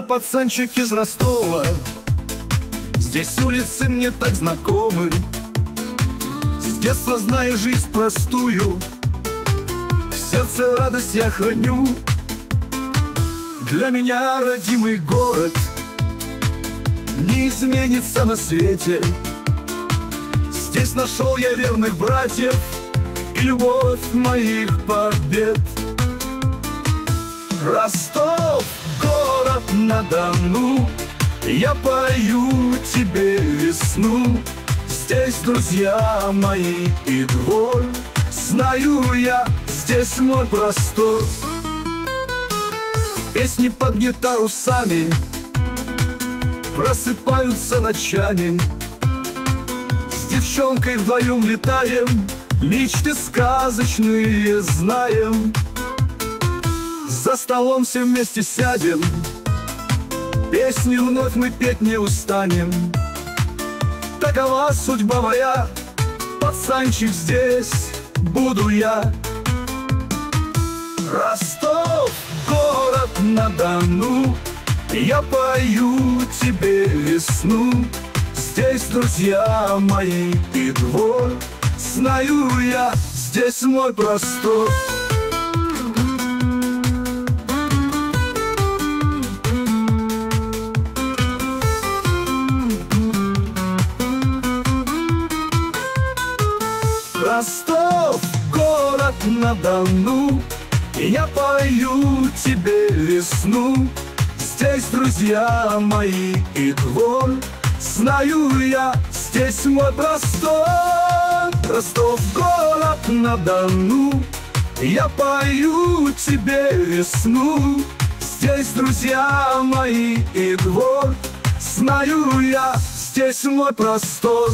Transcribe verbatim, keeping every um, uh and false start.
Я пацанчик из Ростова, здесь улицы мне так знакомы. С детства знаю жизнь простую, в сердце радость я храню. Для меня родимый город не изменится на свете. Здесь нашел я верных братьев и любовь моих побед. Ростов, город на Дону, я пою тебе весну. Здесь друзья мои и двор, знаю я, здесь мой простор. Песни под гитару сами просыпаются ночами. С девчонкой вдвоем летаем, мечты сказочные знаем. За столом все вместе сядем, песни вновь мы петь не устанем. Такова судьба моя, пацанчик, здесь буду я. Ростов, город на Дону, я пою тебе весну. Здесь друзья мои и двор, знаю я, здесь мой простор. Ростов, город на Дону, я пою тебе весну. Здесь друзья мои и двор, знаю я, здесь мой простор. Ростов, город на Дону, я пою тебе весну. Здесь друзья мои и двор, знаю я, здесь мой простор.